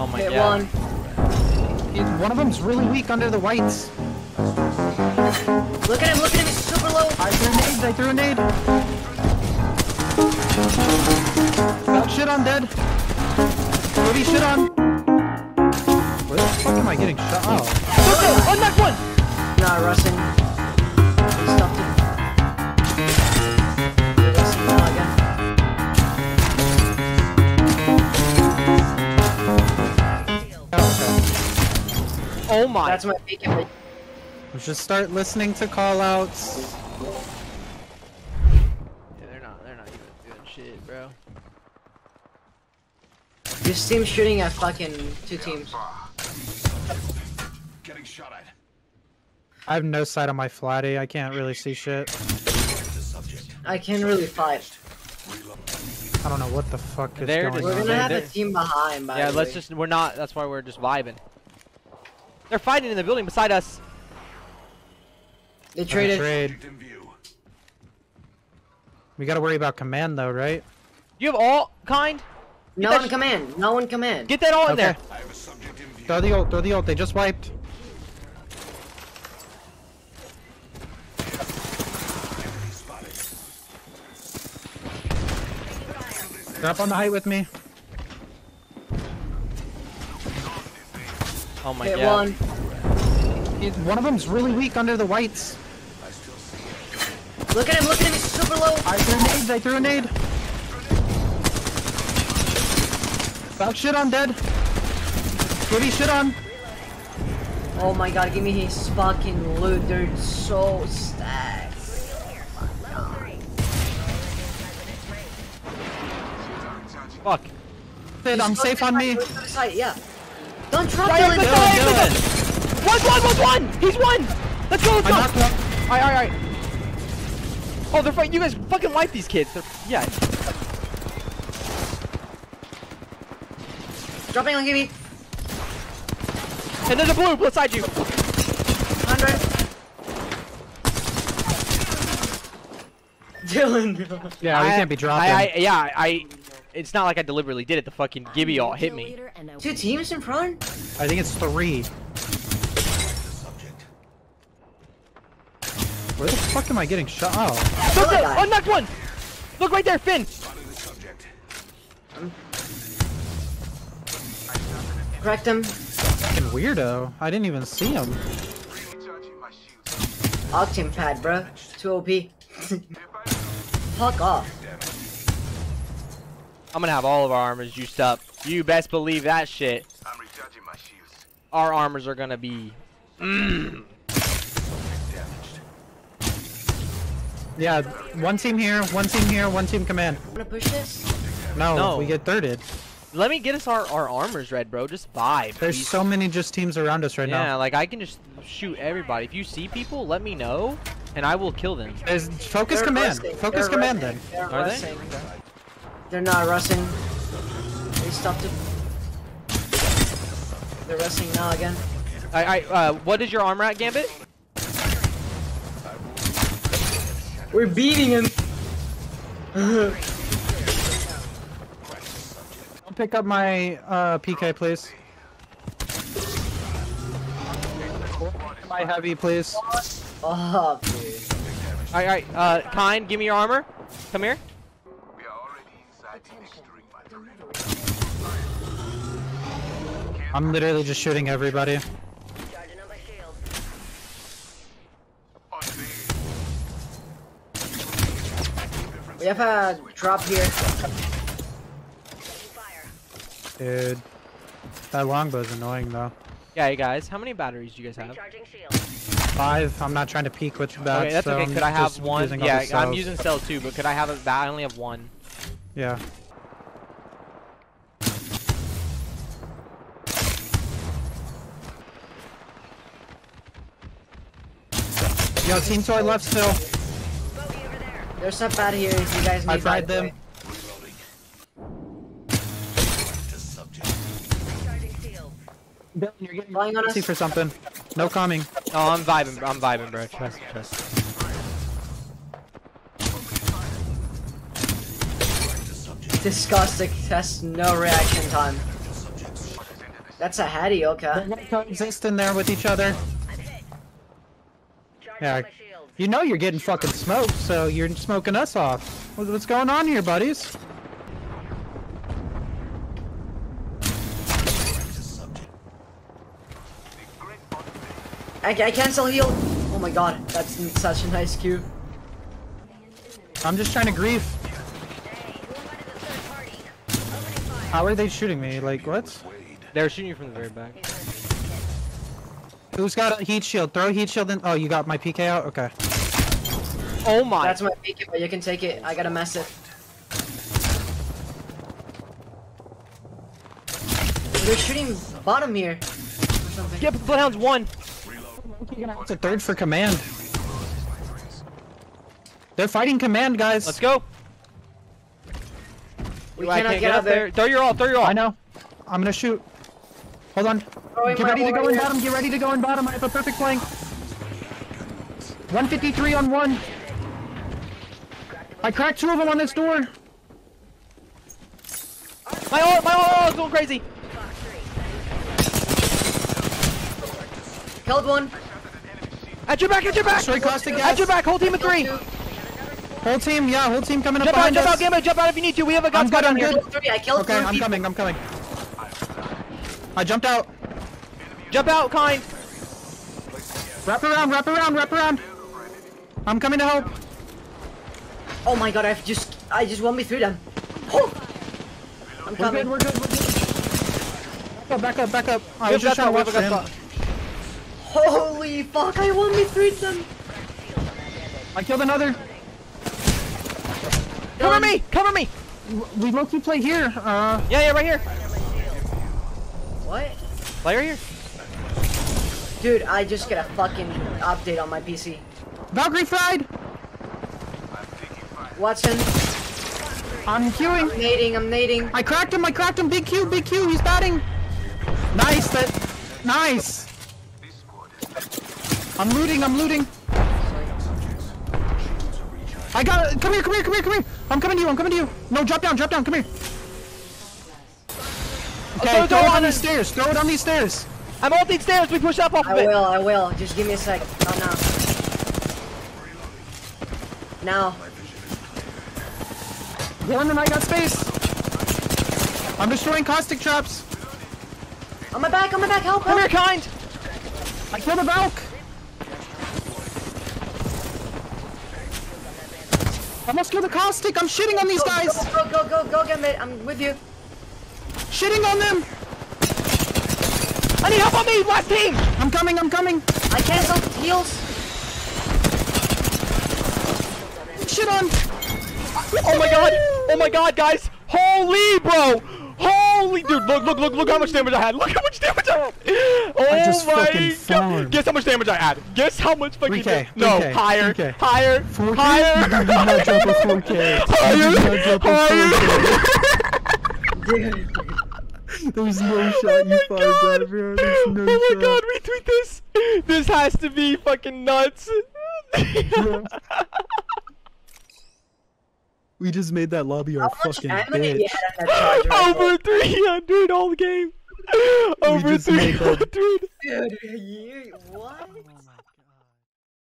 Oh my god. One of them's really weak under the whites. Look at him, he's super low. I threw a nade. Got shit on, dead. Pretty shit on. Where the fuck am I getting shot? Oh. Oh, knock one! Nah, Rustin. He stuffed him. You're Rustin now again. Oh my. That's my bacon. Let's just start listening to callouts. Yeah, they're not even doing shit, bro. This team's shooting at fucking two teams. Getting shot at. I have no sight on my flatty. I can't really see shit. I can't really fight. I don't know what the fuck is going on. We're gonna have a team behind, by the way. Yeah, let's just. We're not. That's why we're just vibing. They're fighting in the building beside us. They traded. We gotta worry about command though, right? You have all kind. No one command. No one command. Get that all in there. I have a subject in view. Throw the ult. Throw the ult. They just wiped. They're up on the height with me. Oh my god. One of them's really weak under the whites. I still see it. Look at him, he's super low. I threw a nade. About shit on, dead. Pretty shit on. Oh my god, give me his fucking loot. They're so stacked. Fuck. I'm safe on me. Yeah. Don't drop the One! He's one! Let's go, Alright. Oh, they're fighting. You guys fucking wipe these kids. Yeah. Dropping on Gibby. And there's a blue beside you. 100. Dylan. Yeah, we can't be dropping. It's not like I deliberately did it. The fucking Gibby all hit me. Two teams in front? I think it's three. Where the fuck am I getting shot? Oh. Look there! I knocked one! Look right there, Finn! Cracked him. Fucking weirdo. I didn't even see him. Octane pad, bro. 2 OP. Fuck off. I'm gonna have all of our armors juiced up. You best believe that shit. I'm recharging my shields. Our armors are gonna be... Yeah, one team here, one team here, one team command. Wanna push this? No, we get thirded. Let me get us our armors red, bro. Just vibe. There's please. So many just teams around us right now. Yeah, like I can just shoot everybody. If you see people, let me know, and I will kill them. There's focus command. Focus command then. Are they? They're not rushing. They stopped it. They're rushing now again. I what is your armor at, Gambit? We're beating him! I'll pick up my PK, please. My heavy, please. Oh, please. Alright, Kind, give me your armor. Come here. We are already inside the next ring by the river. I'm literally just shooting everybody. We have a drop here. Dude, that longbow's annoying though. Yeah, hey guys, how many batteries do you guys have? 5. I'm not trying to peek with that. Okay, that's so okay. Could I have one? Yeah, I'm using cell 2, but could I have a? I only have one. Yeah. Yo, team toy left still. There's stuff out here if you guys need. I tried them. Bill, you're getting flying on us for something. No coming. Oh, I'm vibing. I'm vibing, bro. Trust. Disgusting. That's no reaction time. That's a Hadioka. They coexist in there with each other. Yeah, you know you're getting fucking smoked, so you're smoking us off. What's going on here, buddies? I cancel heal. Oh my god, that's such a nice cue. I'm just trying to grief. How are they shooting me? Like, what? They're shooting you from the very back. Who's got a heat shield? Throw a heat shield in. Oh, you got my PK out? Okay. Oh my. That's my PK, but you can take it. I got a massive. They're shooting bottom here. Or something. Yeah, but Bloodhound's one. It's a third for command. They're fighting command, guys. Let's go. We cannot get up there. Throw your all. Throw your all. I know. I'm gonna shoot. Hold on. Get ready to go in bottom. Get ready to go in bottom. I have a perfect flank. 153 on one. I cracked two of them on this door. My ult is going crazy. Killed one. At your back. At your back. Straight across the gas. At your back. Whole team of three. Whole team. Yeah. Whole team coming up behind us. Jump out. Jump out. Jump out if you need to. We have a gun squad on here. I killed three. Okay. I'm coming. I'm coming. I jumped out. Jump out, kind. Wrap around, wrap around, wrap around. I'm coming to help. Oh my god, I just won me through them. Oh. I'm coming. We're good, we're good. Back up, back up, back up. I was just trying to watch them. Holy fuck, I won me through them. I killed another. Cover me, cover me. We low-key play here. Yeah, right here. What? Player here? Dude, I just got a fucking update on my PC. Valkyrie fried! Watson. I'm queuing. I'm nading. I cracked him. BQ, he's batting. Nice, nice. I'm looting. I got it. Come here. I'm coming to you. No, drop down. Come here. Okay, throw it on these stairs. I'm off these stairs. We push up off of it. I will. Just give me a sec. Not now. Gordon, I got space. I'm destroying caustic traps. On my back. Help. Come here, kind. I killed a Valk. Almost killed a caustic. I'm shitting on these guys. Go, get me. I'm with you. Shitting on them! I need help on me! Last team! I'm coming! I canceled heals! Shit on! Oh my god, guys! Holy bro! Holy dude! Look how much damage I had! Look how much damage I had! Oh my god! Guess how much damage I had! Guess how much fucking damage? No, 3K, higher! 3K. Higher! 4K? Higher! Higher! There's no shot you find that, bro. Oh my god, retweet this! This has to be fucking nuts! Yeah. We just made that lobby our fucking bitch. Over 300 all game! Over 300! Dude, what?